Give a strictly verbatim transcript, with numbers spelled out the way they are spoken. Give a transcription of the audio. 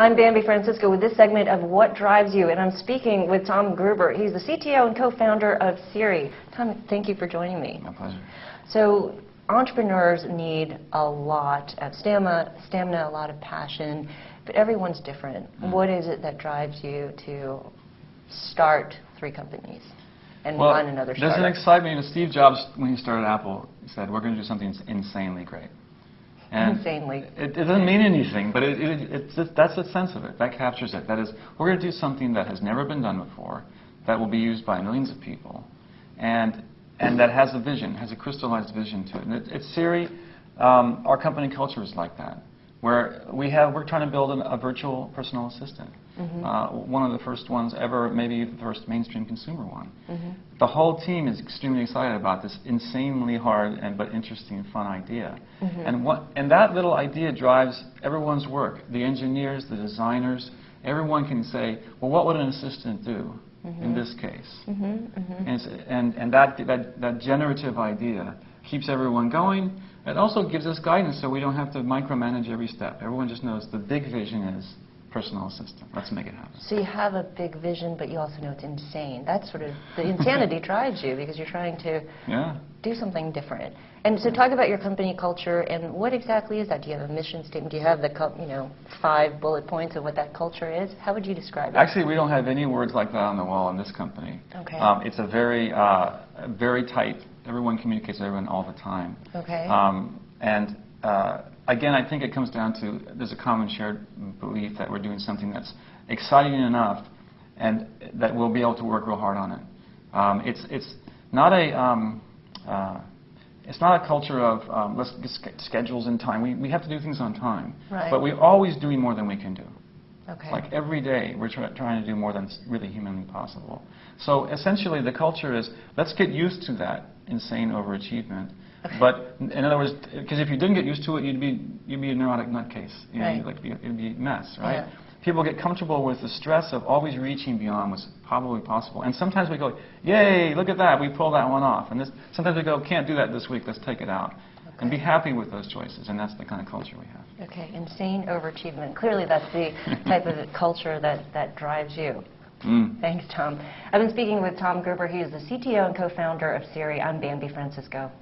I'm Bambi Francisco with this segment of What Drives You, and I'm speaking with Tom Gruber. He's the C T O and co-founder of Siri. Tom, thank you for joining me. My pleasure. So entrepreneurs need a lot of stamina, stamina, a lot of passion, but everyone's different. Mm-hmm. What is it that drives you to start three companies and well, run another startup? There's an excitement. Steve Jobs, when he started Apple, said, we're going to do something insanely great. And insanely. It, it doesn't mean anything, but it, it, it's just, that's the sense of it. That captures it. That is, we're going to do something that has never been done before, that will be used by millions of people, and and that has a vision, has a crystallized vision to it. And it, it's Siri. Um, our company culture is like that, where we have we're trying to build an, a virtual personal assistant, mm-hmm. uh, one of the first ones ever, maybe the first mainstream consumer one. Mm-hmm. The whole team is extremely excited about this insanely hard and but interesting, fun idea. Mm-hmm. And what and that little idea drives everyone's work. The engineers, the designers, everyone can say, well, what would an assistant do? Mm-hmm. In this case, mm-hmm, mm-hmm. and and and that, that that generative idea keeps everyone going. It also gives us guidance, so we don't have to micromanage every step. Everyone just knows the big vision is personal assistant. Let's make it happen. So you have a big vision, but you also know it's insane. That's sort of the insanity drives you because you're trying to yeah. do something different. And so talk about your company culture and what exactly is that? Do you have a mission statement? Do you have the you know five bullet points of what that culture is? How would you describe it? Actually, we don't have any words like that on the wall in this company. Okay. Um, it's a very uh, very tight. Everyone communicates with everyone all the time. Okay. Um, and uh, again, I think it comes down to there's a common shared belief that we're doing something that's exciting enough and that we'll be able to work real hard on it. Um, it's it's not a um, uh, It's not a culture of um, let's get schedules and time. We, we have to do things on time. Right. But we're always doing more than we can do. Okay. Like every day we're try trying to do more than's really humanly possible. So essentially the culture is let's get used to that insane overachievement. Okay. But in other words, because if you didn't get used to it, you'd be, you'd be a neurotic nutcase. You right. know, you'd like be, it'd be a mess, right? Yeah. People get comfortable with the stress of always reaching beyond what's probably possible. And sometimes we go, yay, look at that, we pull that one off. And this, sometimes we go, can't do that this week, let's take it out. Okay. And be happy with those choices, and that's the kind of culture we have. Okay, insane overachievement. Clearly that's the type of culture that, that drives you. Mm. Thanks, Tom. I've been speaking with Tom Gruber. He is the C T O and co-founder of Siri. I'm Bambi Francisco.